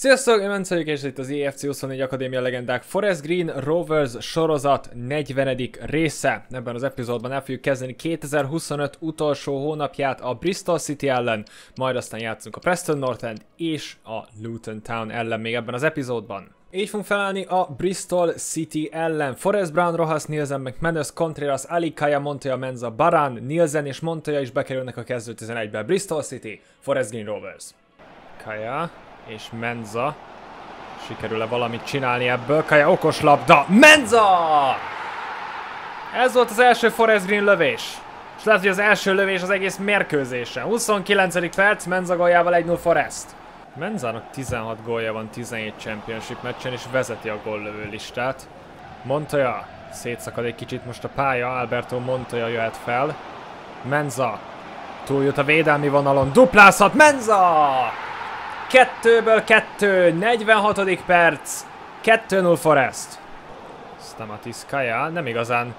Sziasztok, én Menza és itt az EA FC 24 Akadémia Legendák Forest Green Rovers sorozat 40. része. Ebben az epizódban el fogjuk kezdeni 2025 utolsó hónapját a Bristol City ellen, majd aztán játszunk a Preston North End és a Luton Town ellen még ebben az epizódban. Így fogunk felállni a Bristol City ellen. Forrest Brown, Rojas, Nielsen, McManus, Contreras, Ali, Kaya, Montoya, Menza, Baran, Nielsen és Montoya is bekerülnek a kezdő 11-be. Bristol City, Forest Green Rovers. Kaya és Menza. Sikerül-e valamit csinálni ebből? Kaya okos labda. Menza! Ez volt az első Forest Green lövés. És lehet, hogy az első lövés az egész mérkőzésen. 29. perc, Menza góljával 1-0 Forest. Menzának 16 gólja van 17 championship meccsen, és vezeti a góllövő listát. Montoya szétszakad egy kicsit most a pálya, Alberto Montoya jöhet fel. Menza túljut a védelmi vonalon, duplázhat, Menza! 2-ből 2, 46. perc, 2-0 Forest. Stamatić, Kaya, nem igazán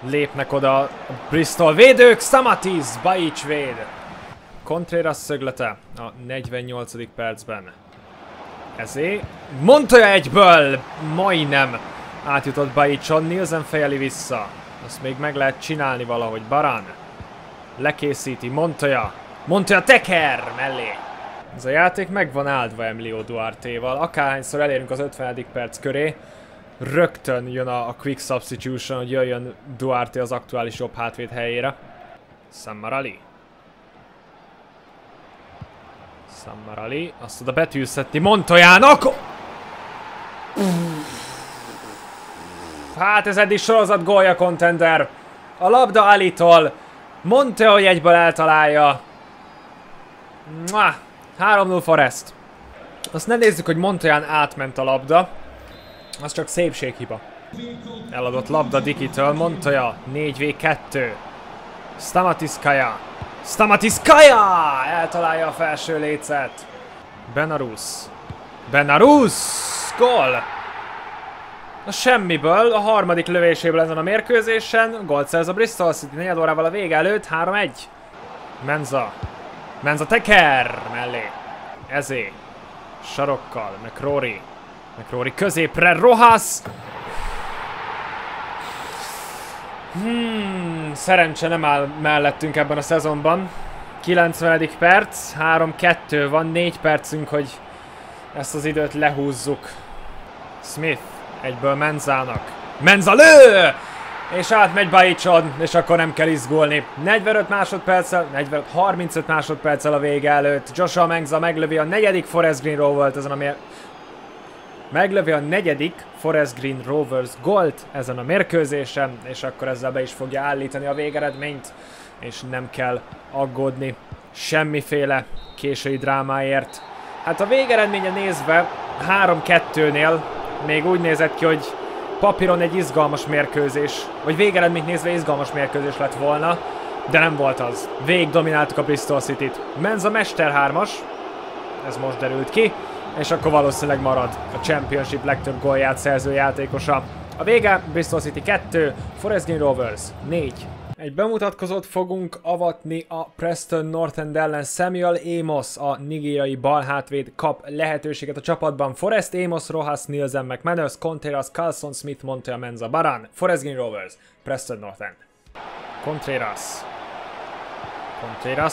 lépnek oda a Bristol védők, Stamatić, Bajić véd. Contreras szöglete a 48. percben. Ezé Montoya egyből majdnem átjutott Bajićon, Nielsen fejeli vissza. Azt még meg lehet csinálni valahogy. Baran lekészíti, Montoya. Montoya teker mellé. Ez a játék meg van áldva Emilio Duartéval. Akárhányszor elérünk az 50. perc köré, rögtön jön a quick substitution, hogy jöjjön Duarte az aktuális jobb hátvéd helyére. Sammar Ali. Sammar Ali, azt oda betűzhetni Montoyának! Hát ez eddig sorozat gólja, contender. A labda Alitól, Montoya egyből eltalálja. 3-0 Forest. Azt ne nézzük, hogy Montoyán átment a labda. Az csak szépséghiba. Eladott labda Dikitől, Montoya 4v2. Stamatić, Kaya. Stamatić, Kaya! Eltalálja a felső lécet. Benarus! Gól! A semmiből, a harmadik lövéséből ezen a mérkőzésen gólt szerez a Bristol City 4 órával a vége előtt, 3-1. Menza teker mellé. Ezé sarokkal, McCrory középre, Rojas! Szerencse nem áll mellettünk ebben a szezonban. 90. perc, 3-2 van, 4 percünk, hogy ezt az időt lehúzzuk. Smith egyből Menzának. Menza lő! És átmegy Bajićon, és akkor nem kell izgulni. 35 másodperccel a vége előtt. Joshua Menza meglövi a negyedik Forest Green Rovers ezen a meglövi a negyedik Forest Green Rovers gólt ezen a mérkőzésen, és akkor ezzel be is fogja állítani a végeredményt, és nem kell aggódni semmiféle késői drámáért. Hát a végeredménye nézve 3-2-nél még úgy nézett ki, hogy papíron egy izgalmas mérkőzés, vagy végeredményt nézve izgalmas mérkőzés lett volna, de nem volt az. Végig domináltuk a Bristol City-t. Menza mester 3-as, ez most derült ki, és akkor valószínűleg marad a Championship legtöbb gólját szerző játékosa. A vége Bristol City 2, Forest Green Rovers 4. Egy bemutatkozót fogunk avatni a Preston North End ellen. Samuel Amos, a nigériai balhátvéd kap lehetőséget a csapatban. Forest, Amos, Rojas, Nielsen, McManus, Contreras, Carlson, Smith, Montoya, Menza, Baran. Forest Green Rovers, Preston North End. Contreras,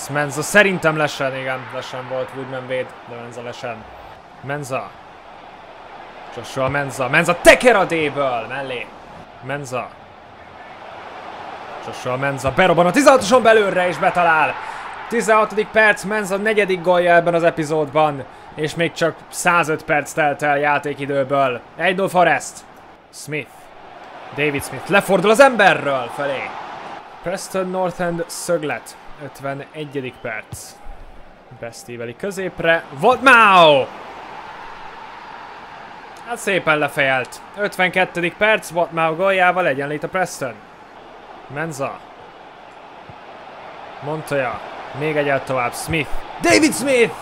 Menza szerintem lesen, igen, lesen volt, Woodman véd, de Menza lesen. Menza teker a D-ből, mellé. Menza berobban a 16-oson belőlre és betalál. 16. perc, Menza negyedik gólja ebben az epizódban, és még csak 105 perc telt el játékidőből. 1-0 Forest. David Smith lefordul az emberről felé. Preston North End szöglet, 51. perc. Besztíveli középre, Woodman! Hát szépen lefejelt. 52. perc, Woodman góljával egyenlít a Preston. Menza. Montoya. Még egyet tovább, David Smith!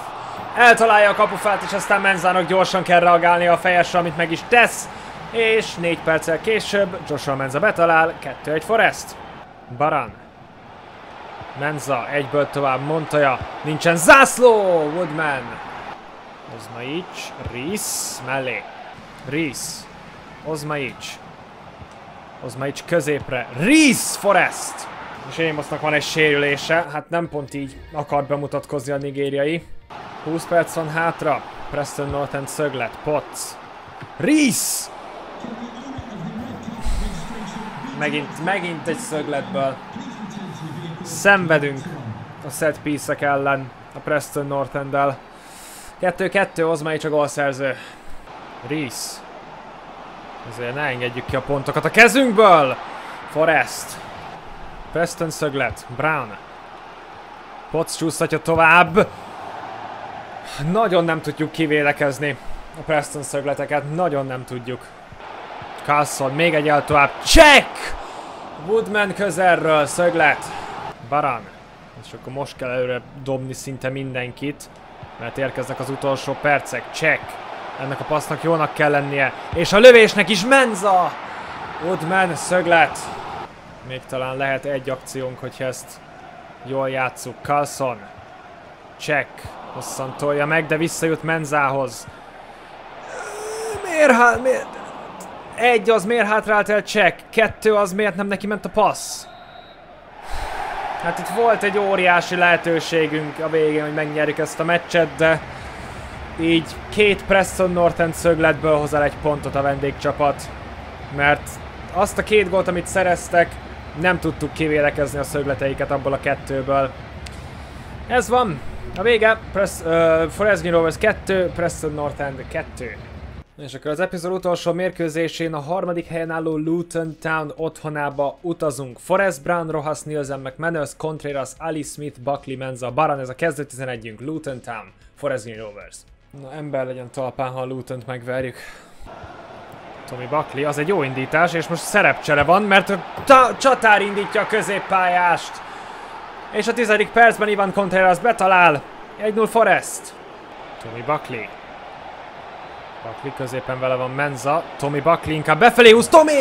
Eltalálja a kapufát, és aztán Menzának gyorsan kell reagálni a fejesre, amit meg is tesz. És 4 perccel később Joshua Menza betalál, 2-1 Forest. Baran. Menza, egyből tovább, Montoya, nincsen zászló, Woodman. Osmajić, Risz, mellé. Risz, Osmajić. Osmajić középre. Risz, Forest! És Amosnak van egy sérülése, hát nem pont így akart bemutatkozni a nigériai. 20 perc van hátra. Preston North End szöglet, Potts. Risz! Megint egy szögletből. Szenvedünk a set piece-ek ellen a Preston North End-del. 2-2, Osmajić a gólszerző. Risz. Ezért ne engedjük ki a pontokat a kezünkből! Forest. Preston szöglet, Brown. Potts csúsztatja tovább. Nagyon nem tudjuk kivédekezni a Preston szögleteket, nagyon nem tudjuk. Carlson, még egy el tovább, check! Woodman közelről, szöglet. Baran. És akkor most kell előre dobni szinte mindenkit, mert érkeznek az utolsó percek, check. Ennek a passznak jónak kell lennie, és a lövésnek is Menza! Woodman, szöglet. Még talán lehet egy akciónk, hogyha ezt jól játsszuk. Carlson, check. Hosszan tolja meg, de visszajut Menzához. Miért? Egy az miért hátrált el check, kettő az miért nem neki ment a passz. Hát itt volt egy óriási lehetőségünk a végén, hogy megnyerjük ezt a meccset, de így két Preston North End szögletből hozzá egy pontot a vendégcsapat. Mert azt a két gólt, amit szereztek, nem tudtuk kivélekezni a szögleteiket abból a kettőből. Ez van. A vége, Forest Green Rovers 2, Preston North End 2. És akkor az epizód utolsó mérkőzésén a harmadik helyen álló Luton Town otthonába utazunk. Forest, Brown, Rojas, Nielsen, McManus, Contreras, Ali, Smith, Buckley, Menza, Baran, ez a kezdő 11-ünk. Luton Town, Forest Green Rovers. Na ember legyen talpán, ha a Lutont megverjük. Tommy Buckley, az egy jó indítás, és most szerepcsere van, mert a csatár indítja a középpályást. És a 10. percben Ivan Contreras betalál. 1-0 Forest. Tommy Buckley. Buckley középen vele van Menza. Tommy Buckley inkább befelé húz. Tommy!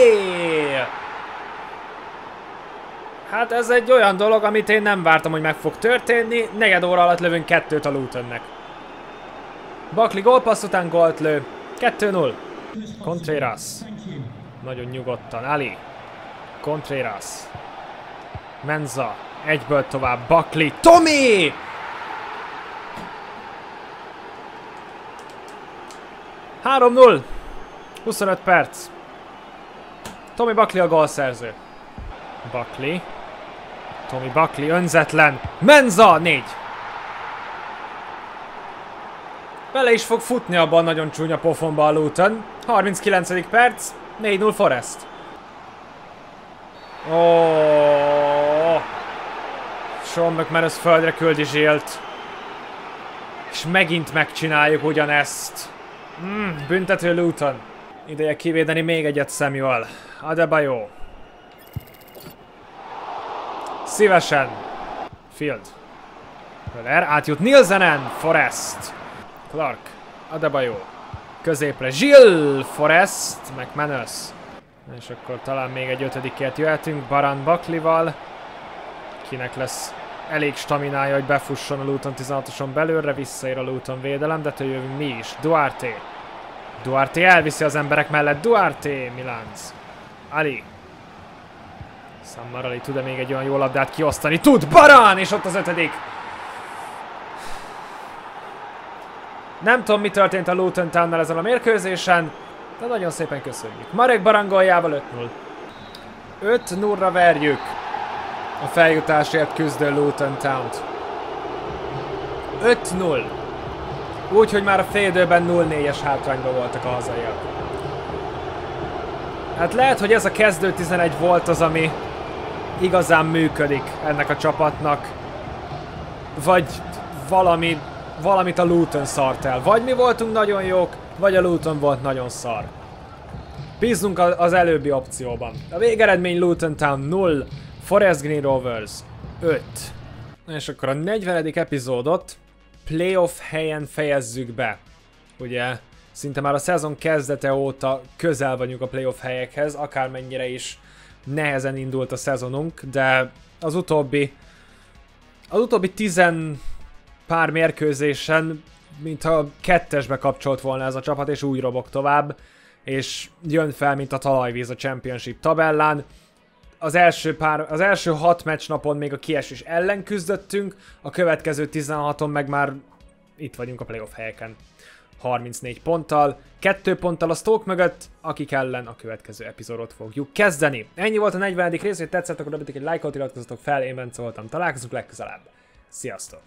Hát ez egy olyan dolog, amit én nem vártam, hogy meg fog történni. Negyed óra alatt lövünk kettőt a Lutonnek. Buckley gólpassz után gólt lő. 2-0. Contreras. Nagyon nyugodtan. Ali. Contreras. Menza. Egyből tovább, Buckley, Tommy! –3-0, 25 perc. Tommy Buckley a gólszerző. Buckley. Tommy Buckley önzetlen. Menza, 4! Bele is fog futni abban a nagyon csúnya pofonba a Luton. 39. perc, 4-0 Forest. McManus földre küldi Gilles-t. És megint megcsináljuk ugyanezt. Büntető Luton. Ideje kivédeni még egyet Samuel. Adebayo. Szívesen. Field. Föler átjut Nielsenen. Forest. Clark. Adebayo. Középre Gilles. Forest. McManus. És akkor talán még egy 5-ért jöhetünk. Baran Buckley-val. Kinek lesz elég staminája, hogy befusson a Luton 16-oson belőle, visszaér a Luton védelem, de tőle jövünk mi is. Duarte. Duarte elviszi az emberek mellett. Duarte, Milánc. Ali. Sammar Ali tud-e még egy olyan jó labdát kiosztani? Tud! Baran! És ott az 5. Nem tudom, mi történt a Luton Townnal ezen a mérkőzésen, de nagyon szépen köszönjük. Marek Baran góljával 5-0. 5-0-ra verjük a feljutásért küzdő Luton Townt. 5-0. Úgy, hogy már a fél időben 0-4-es hátrányban voltak a hazaiak. Hát lehet, hogy ez a kezdő 11 volt az, ami igazán működik ennek a csapatnak. Vagy valamit a Luton szart el. Vagy mi voltunk nagyon jók, vagy a Luton volt nagyon szar. Bízzunk az előbbi opcióban. A végeredmény Luton Town 0. Forest Green Rovers 5. És akkor a 40. epizódot playoff helyen fejezzük be. Ugye szinte már a szezon kezdete óta közel vagyunk a playoff helyekhez, akármennyire is nehezen indult a szezonunk, de az utóbbi tizen pár mérkőzésen mintha kettesbe kapcsolt volna ez a csapat, és úgy robog tovább, és jön fel, mint a talajvíz a Championship tabellán. Az első 6 meccsnapon még a kiesés ellen küzdöttünk, a következő 16-on meg már itt vagyunk a playoff helyeken. 34 ponttal, 2 ponttal a Stoke mögött, akik ellen a következő epizódot fogjuk kezdeni. Ennyi volt a 40. rész, hogy tetszett, akkor dobjatok egy lájkot, iratkozzatok fel, én Menza voltam, találkozunk legközelebb. Sziasztok!